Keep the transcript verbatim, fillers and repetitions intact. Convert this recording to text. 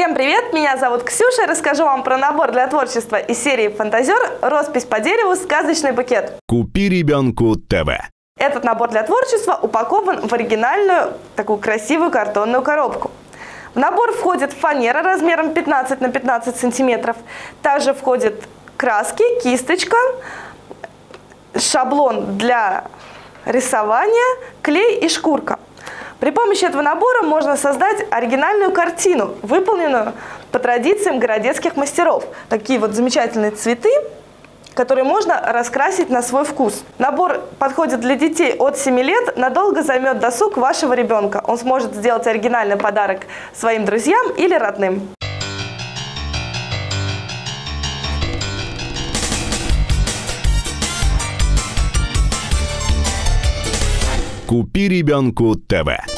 Всем привет! Меня зовут Ксюша. Расскажу вам про набор для творчества из серии «Фантазер», роспись по дереву, сказочный букет. Купи ребенку ТВ. Этот набор для творчества упакован в оригинальную, такую красивую картонную коробку. В набор входит фанера размером пятнадцать на пятнадцать сантиметров. Также входит краски, кисточка, шаблон для рисования, клей и шкурка. При помощи этого набора можно создать оригинальную картину, выполненную по традициям городецких мастеров. Такие вот замечательные цветы, которые можно раскрасить на свой вкус. Набор подходит для детей от семи лет, надолго займет досуг вашего ребенка. Он сможет сделать оригинальный подарок своим друзьям или родным. Купи ребенку ТВ.